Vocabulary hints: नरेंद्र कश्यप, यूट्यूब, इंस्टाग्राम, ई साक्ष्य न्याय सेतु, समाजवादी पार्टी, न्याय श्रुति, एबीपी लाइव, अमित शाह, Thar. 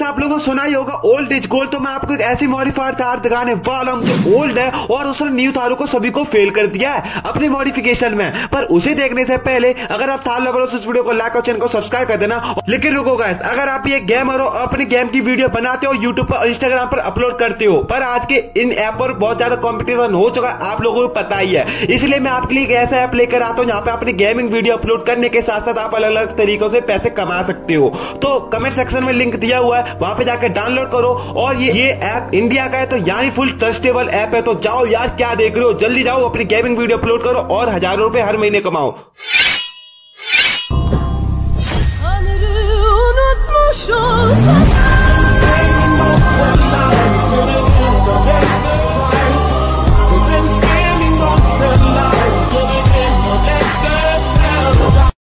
Guys आप लोगों को सुना ही होगा ओल्ड इज गोल्ड। तो मैं आपको एक ऐसी मॉडिफाइड थार दिखाने वाला हूं जो ओल्ड है और उसने न्यू थारों को सभी को फेल कर दिया है अपने मॉडिफिकेशन में। पर उसे देखने से पहले अगर आप थार लवर हो इस वीडियो को लाइक और चैनल को सब्सक्राइब कर देना। लेकिन रुको गाइस, अगर आप ये गेमर हो, अपने गेम की वीडियो बनाते हो, यूट्यूब पर, इंस्टाग्राम पर अपलोड करते हो, पर आज के इन ऐप पर बहुत ज्यादा कॉम्पिटिशन हो चुका है, आप लोगों को पता ही है। इसलिए मैं आपके लिए एक ऐसा ऐप लेकर आता हूँ जहाँ पे अपनी गेमिंग वीडियो अपलोड करने के साथ साथ आप अलग अलग तरीकों से पैसे कमा सकते हो। तो कमेंट सेक्शन में लिंक दिया हुआ है, वहां पे जाकर डाउनलोड करो। और ये ऐप इंडिया का है तो यानी फुल ट्रस्टेबल ऐप है। तो जाओ यार, क्या देख रहे हो, जल्दी जाओ, अपनी गेमिंग वीडियो अपलोड करो और हजारों रुपए हर महीने कमाओ।